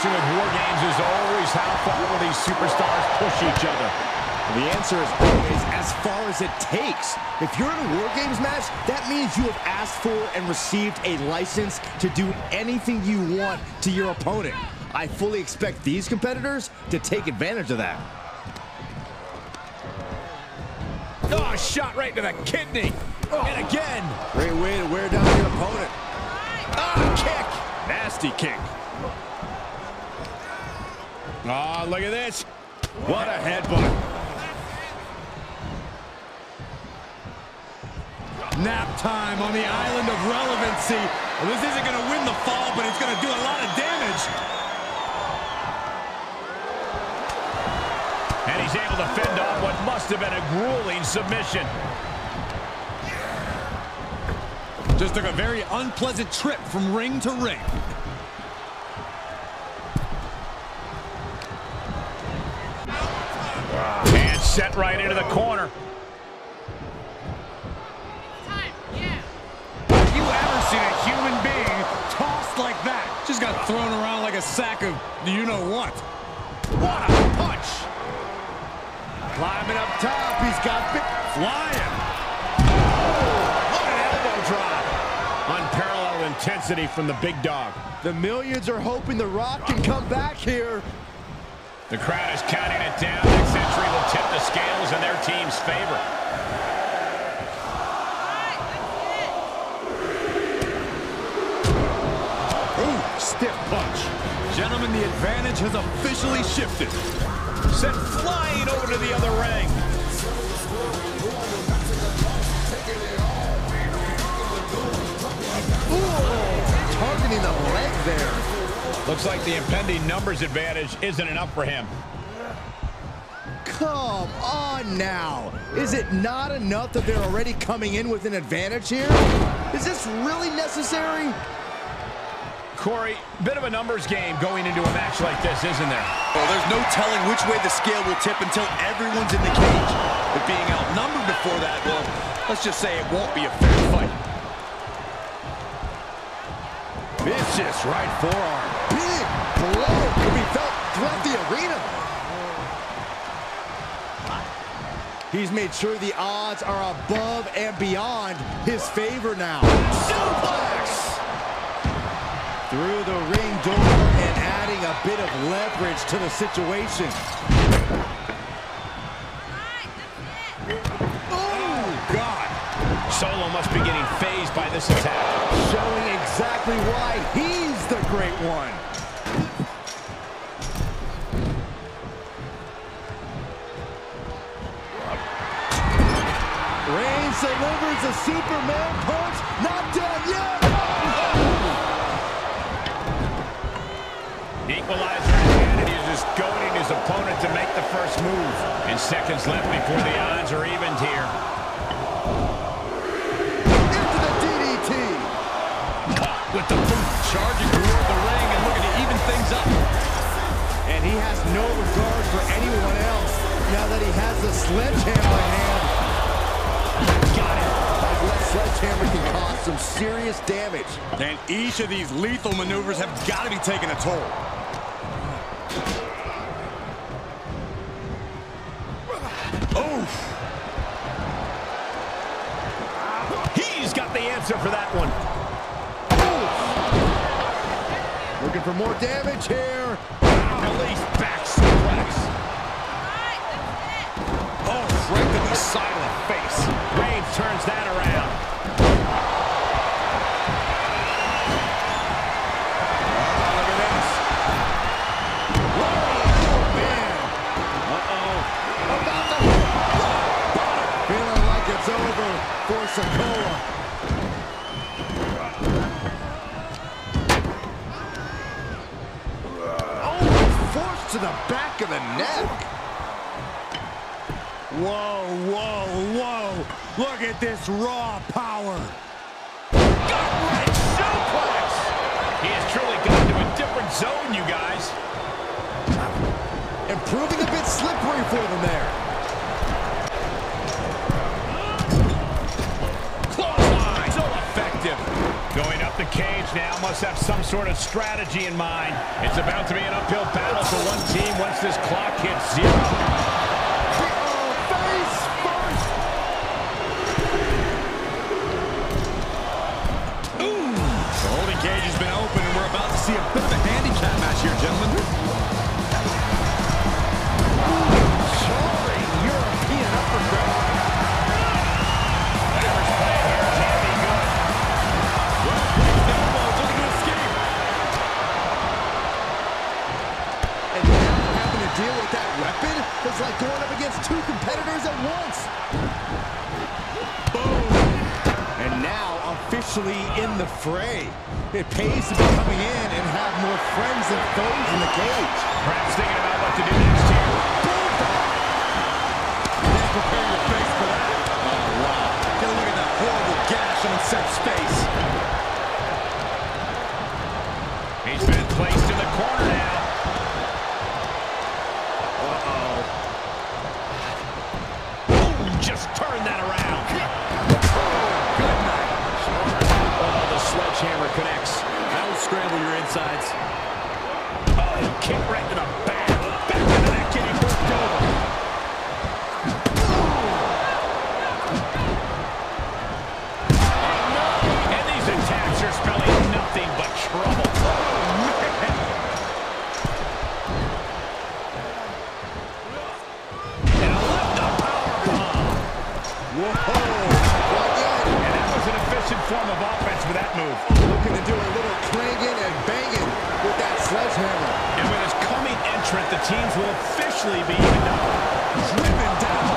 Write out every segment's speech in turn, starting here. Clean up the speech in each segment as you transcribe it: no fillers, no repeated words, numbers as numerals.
question with War Games is always, how far will these superstars push each other? The answer is always as far as it takes. If you're in a War Games match, that means you have asked for and received a license to do anything you want to your opponent. I fully expect these competitors to take advantage of that. Oh, shot right to the kidney. Oh. And again. Great way to wear down your opponent. Oh, kick. Nasty kick. Oh, look at this. What a headbutt. Nap time on the island of relevancy. Well, this isn't going to win the fall, but it's going to do a lot of damage. And he's able to fend off what must have been a grueling submission. Just took a very unpleasant trip from ring to ring. And set right into the corner. Have you ever seen a human being tossed like that? Just got thrown around like a sack of you-know-what. What a punch! Climbing up top, he's got big, flying. Oh, what an elbow drop. Unparalleled intensity from the big dog. The millions are hoping The Rock can come back here. The crowd is counting it down. Next entry will tip the scales in their team's favor. Ooh, stiff punch. Gentlemen, the advantage has officially shifted. Sent flying over to the other ring. Ooh, targeting the leg there. Looks like the impending numbers advantage isn't enough for him. Come on now. Is it not enough that they're already coming in with an advantage here? Is this really necessary? Corey, bit of a numbers game going into a match like this, isn't there? Well, there's no telling which way the scale will tip until everyone's in the cage. But being outnumbered before that, well, let's just say it won't be a fair fight. Vicious right forearm. Big blow could be felt throughout the arena. He's made sure the odds are above and beyond his favor now. Suplex! Through the ring door and adding a bit of leverage to the situation. Oh, God. Solo must be getting fazed by this attack. Showing exactly why he's the great one. Reigns delivers a Superman punch. Not done yet. Equalizer in hand, and he's just goading his opponent to make the first move. And seconds left before the odds are evened here. Into the DDT. Caught with the boot, charging toward the ring and looking to even things up. And he has no regard for anyone else now that he has the sledgehammer in hand. Got it. That left sledgehammer can cause some serious damage. And each of these lethal maneuvers have got to be taking a toll. He's got the answer for that one. Oof. Looking for more damage here. Release back suplex. Oh, right to the silent face. Reigns turns that around. Oh, look at this. Whoa, man. About to. Feeling like it's over for Sokoa. To the back of the neck. Whoa, whoa, whoa. Look at this raw power. Gut-wrench suplex. He has truly gotten to a different zone, you guys. And proving a bit slippery for them there. Clawline. So effective. Going up the cage now must have some sort of strategy in mind. It's about to be an uphill battle for one team once this clock hits 0. A bit of a handicap match here, gentlemen. Sorry, European uppercut. Whatever's playing here is going to be good. Well, breaks down balls, looking to escape. And now having to deal with that weapon is like going up against two competitors at once. Boom. And now, officially in the fray. It pays to be coming in and have more friends than foes in the cage. Perhaps thinking about what to do next here. Just prepare your face for that. Oh, wow. Get a look at that horrible gash on Seth's face. He's been placed in the corner now. Uh-oh. Boom! Just turn that around. Oh, good night. Oh, the sledgehammer connects. That will scramble your insides. Oh, kick right to the back. Back into that kitty worked over. Oh, no. And these attacks are spelling nothing but trouble. Oh, man. And a left powerbomb. Whoa. Form of offense with that move. Looking to do a little clanging and banging with that sledgehammer. And with his coming entrant, the teams will officially be evened up. Driven down.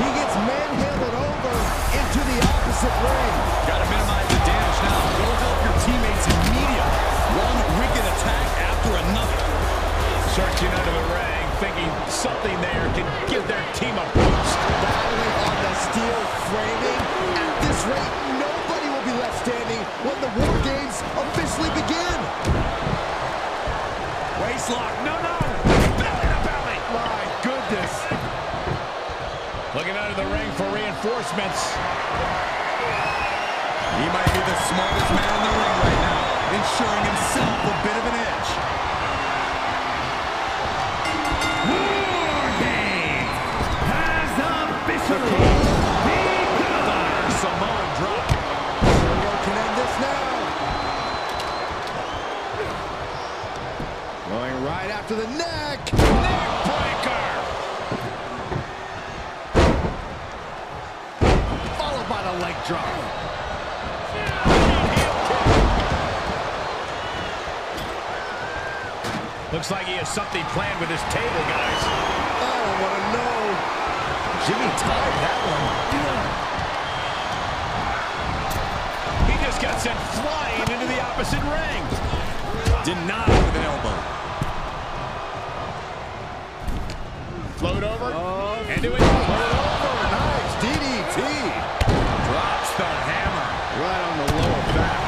He gets manhandled over into the opposite ring. Got to minimize the damage now. Go help your teammates immediately. One wicked attack after another. Searching under the ring, thinking something there can give their team a boost. Battling on the steel framing. At this rate, nobody will be left standing when the War Games officially begin. Waistlock. No, no. Belly to belly. My goodness. Looking under the ring for reinforcements. He might be the smartest man in the ring right now, ensuring himself a bit of an edge. The Rock can end this now. Going right after the neck. Neck breaker. Followed by the leg drop. Looks like he has something planned with his table, guys. I don't want to know. Jimmy tied that one. He just got sent flying into the opposite ring. Denied with an elbow. Float over. And do it. Float over. Nice. DDT. Drops the hammer. Right on the lower back.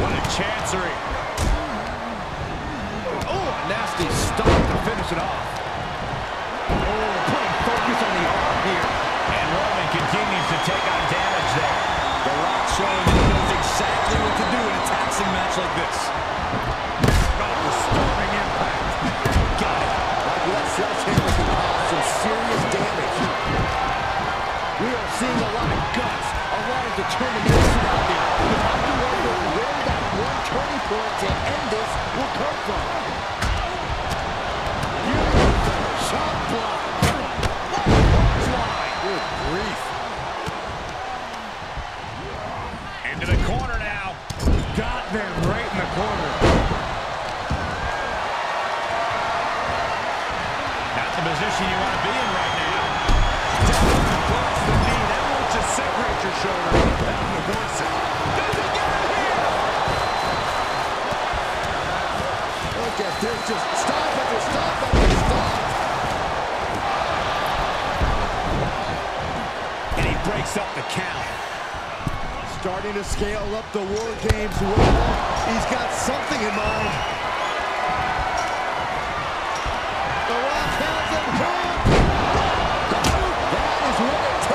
What a chancery. Nasty stop to finish it off. Oh, putting focus on the arm here. And Roman continues to take on damage there. The Rock showing that he knows exactly what to do in a taxing match like this. Oh, the storming impact. Got it. That sledgehammer can cause some serious damage. We are seeing a lot of guts, a lot of determination out there. But I do wonder where that one turning point to end this will come from. Into the corner now. Got them right in the corner. That's the position you want to be in right now. Down to blocks the knee. That won't just separate your shoulder. That will divorce it. Does he get it here? Look at this. Just stop after stop after stop. And he breaks up the count. Starting to scale up the War Games well. He's got something in mind. The Rock has it. That is what it takes.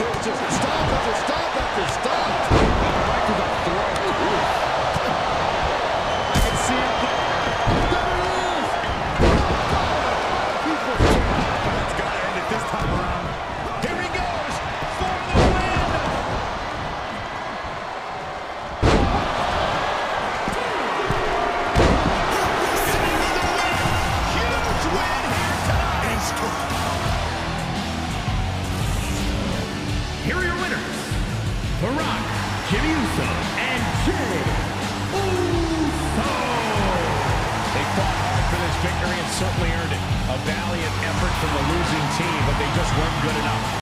still just stop after stop after stop. Right to the throat. I can see it there. There it is. That's got to end it this time around. Here he goes for the win. Sending the win. Huge win here tonight. Here are your winners, The Rock, Jimmy Uso, and Jay Uso. They fought hard for this victory and certainly earned it. A valiant effort from the losing team, but they just weren't good enough.